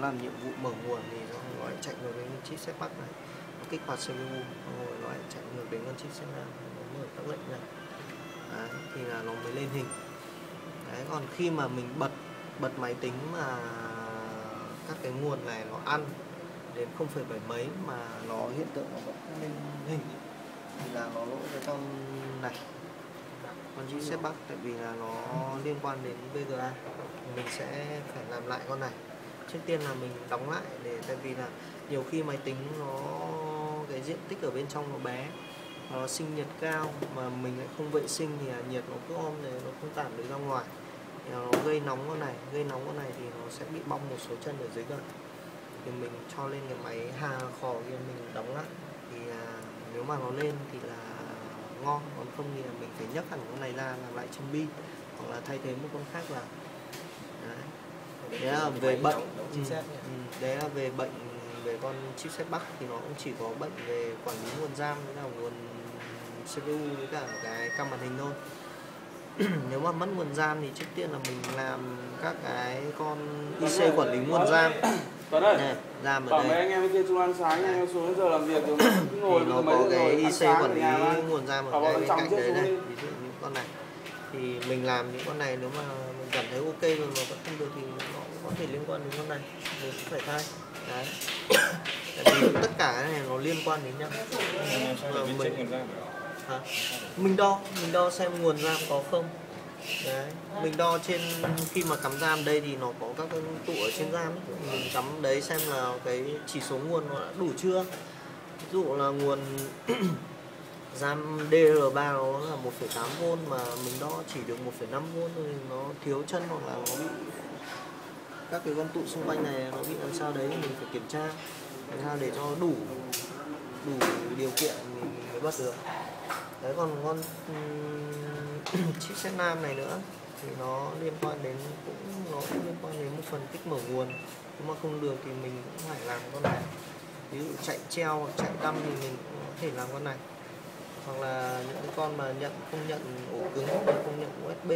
làm nhiệm vụ mở nguồn thì nó lại chạy ngược đến con chip set bắc này, nó kích hoạt CPU, nó lại chạy ngược đến con chip set nam, nó mở các lệnh này. Đấy, thì là nó mới lên hình. Đấy, còn khi mà mình bật máy tính mà các cái nguồn này nó ăn đến 0,7 mấy mà nó hiện tượng nó vẫn lên hình thì là nó lỗi cái trong này con chip set bắc, tại vì là nó liên quan đến VGA. Mình sẽ phải làm lại con này. Trước tiên là mình đóng lại, để tại vì là nhiều khi máy tính nó cái diện tích ở bên trong nó bé, nó sinh nhiệt cao mà mình lại không vệ sinh thì nhiệt nó cứ om này, nó không tản được ra ngoài thì nó gây nóng con này, thì nó sẽ bị bong một số chân ở dưới gần. Thì mình cho lên cái máy hà khò kia mình đóng lại, thì nếu mà nó lên thì là ngon, còn không thì là mình phải nhấc hẳn con này ra làm lại chân bi hoặc là thay thế một con khác vào. Đấy là về bệnh, đấy là về bệnh về con chip set bắc thì nó cũng chỉ có bệnh về quản lý nguồn RAM với cả nguồn CPU với cả cái cam màn hình thôi. Nếu mà mất nguồn RAM thì trước tiên là mình làm các cái con IC quản lý nguồn RAM. Này, RAM ở đây. Anh em kia Trung An sáng, anh em xuống đến giờ làm việc rồi ngồi nó có cái IC quản lý nguồn RAM ở đây cạnh đấy này, ví dụ như con này. Thì mình làm những con này nếu mà mình cảm thấy ok rồi mà vẫn không được thì nó cũng có thể liên quan đến con này, mình sẽ phải thay. Đấy, tại vì tất cả cái này nó liên quan đến nhau. Mình đo xem nguồn RAM có không. Đấy, mình đo trên khi mà cắm RAM đây thì nó có các cái tụ ở trên RAM ấy. Mình cắm đấy xem là cái chỉ số nguồn nó đã đủ chưa. Ví dụ là nguồn RAM DR3 nó là 1,8V mà mình đo chỉ được 1,5V thôi, nó thiếu chân hoặc là nó bị các cái con tụ xung quanh này nó bị làm sao đấy, mình phải kiểm tra làm sao để cho đủ điều kiện mình mới bắt được. Đấy, còn con chip set nam này nữa thì nó liên quan đến một phần tích mở nguồn. Nếu mà không được thì mình cũng phải làm con này, ví dụ chạy treo chạy đâm thì mình cũng có thể làm con này, hoặc là những con mà không nhận ổ cứng, không nhận USB,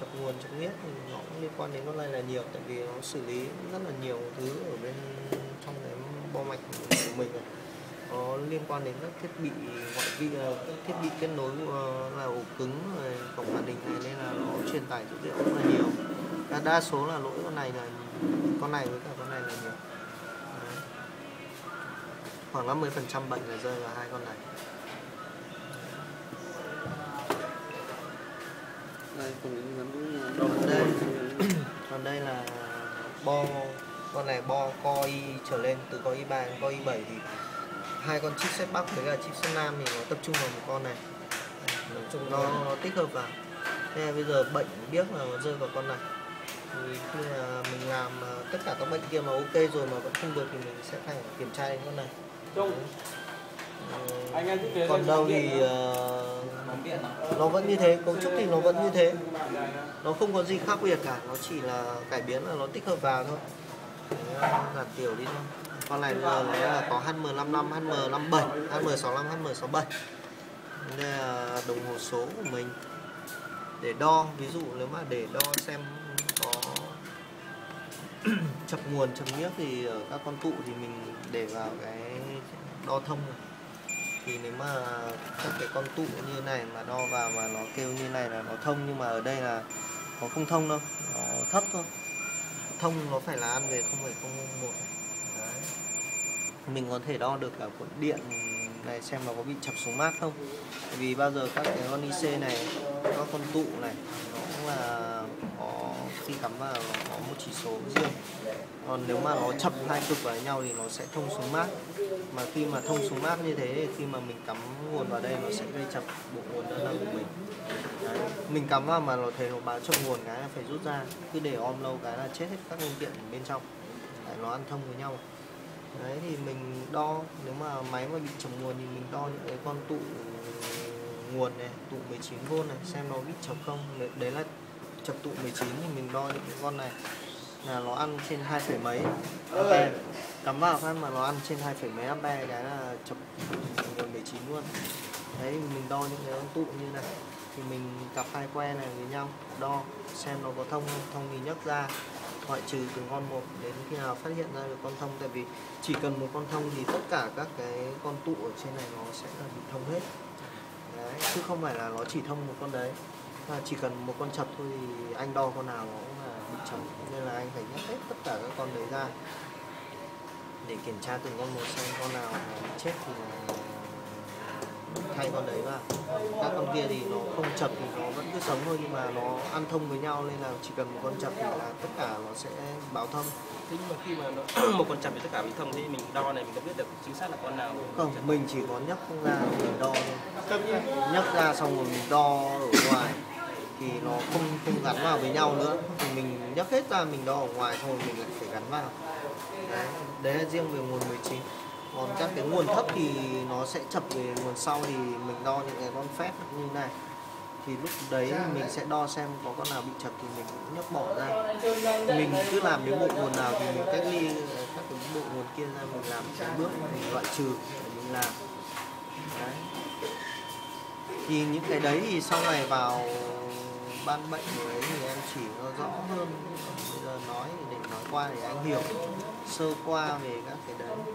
chọc nguồn chọc miết thì nó cũng liên quan đến con này là nhiều, tại vì nó xử lý rất là nhiều thứ ở bên trong cái bo mạch của mình. Nó liên quan đến các thiết bị ngoại vi, các thiết bị kết nối là ổ cứng, cổng màn hình này, nên là nó truyền tải dữ liệu rất là nhiều. Đa số là lỗi con này với cả con này là nhiều. Đấy, khoảng 50% bệnh là rơi vào hai con này. Đây, còn đây là bo, con này bo Core i trở lên, từ Core i3 đến Core i7 thì hai con chip set bắc với cả chip set nam thì nó tập trung vào một con này, nó tích hợp vào. Thế bây giờ bệnh biết là nó rơi vào con này, thì khi mà mình làm tất cả các bệnh kia mà ok rồi mà vẫn không được thì mình sẽ phải kiểm tra đến con này. Còn đâu thì nó vẫn như thế, cấu trúc thì nó vẫn như thế, nó không có gì khác biệt cả, nó chỉ là cải biến là nó tích hợp vào thôi. Giảm tiểu đi thôi. Con này giờ nó là có HM55, HM57, HM65, HM67. Đây là đồng hồ số của mình để đo, ví dụ nếu mà để đo xem có chập nguồn chập nhiếc thì ở các con tụ thì mình để vào cái đo thông này. Thì nếu mà các cái con tụ như này mà đo vào mà nó kêu như này là nó thông, nhưng mà ở đây là nó không thông đâu, nó thấp thôi. Thông nó phải là ăn về 0,01. Đấy, mình có thể đo được cả cột điện này xem nó có bị chập xuống mát không, bởi vì bao giờ các cái con IC này, các con tụ này nó cũng là có khi cắm vào nó có một chỉ số riêng. Còn nếu mà nó chập hai cực vào nhau thì nó sẽ thông xuống mát, mà khi mà thông xuống mát như thế thì khi mà mình cắm nguồn vào đây nó sẽ gây chập bộ nguồn đơn năng của mình. Đấy, mình cắm vào mà nó thấy nó báo chập nguồn cái là phải rút ra, cứ để om lâu cái là chết hết các linh kiện bên trong. Đấy, nó ăn thông với nhau. Đấy, thì mình đo, nếu mà máy mà bị chập nguồn thì mình đo những cái con tụ nguồn này, tụ 19V này xem nó bị chập không. Đấy là chập tụ 19 thì mình đo những cái con này là nó ăn trên 2, mấy ampere. Cắm vào phát mà nó ăn trên 2, mấy ampere cái là chập nguồn 19 luôn. Đấy, mình đo những cái con tụ như này thì mình cặp hai que này với nhau đo xem nó có thông không, thông thì nhấc ra, loại trừ từ con 1 đến khi nào phát hiện ra được con thông, tại vì chỉ cần một con thông thì tất cả các cái con tụ ở trên này nó sẽ là bị thông hết. Đấy, chứ không phải là nó chỉ thông một con đấy. Và chỉ cần một con chập thôi thì anh đo con nào nó cũng là bị chập, nên là anh phải nhắc hết tất cả các con đấy ra để kiểm tra từng con một xem con nào mà chết thì thay con đấy vào. Các con kia thì nó không chập thì nó vẫn cứ sống thôi, nhưng mà nó ăn thông với nhau nên là chỉ cần một con chập thì là tất cả nó sẽ báo thông. Thế nhưng mà khi mà nó một con chập thì tất cả bị thông thì mình đo này mình có biết được chính xác là con nào không? Mình chỉ có nhấc không ra mình đo thôi. Nhấc ra xong rồi mình đo ở ngoài thì nó không gắn vào với nhau nữa, thì mình nhấc hết ra mình đo ở ngoài thôi mình lại phải gắn vào. Đấy là riêng về nguồn 19. Còn các cái nguồn thấp thì nó sẽ chập về nguồn sau, thì mình đo những cái con phép như này thì lúc đấy mình sẽ đo xem có con nào bị chập thì mình cũng nhấc bỏ ra. Mình cứ làm cái bộ nguồn nào thì mình cách ly các cái bộ nguồn kia ra, mình làm cái bước mình loại trừ để mình làm. Đấy. Thì những cái đấy thì sau này vào ban bệnh đấy thì em chỉ nó rõ hơn. Bây giờ nói thì để nói qua để anh hiểu sơ qua về các cái đấy.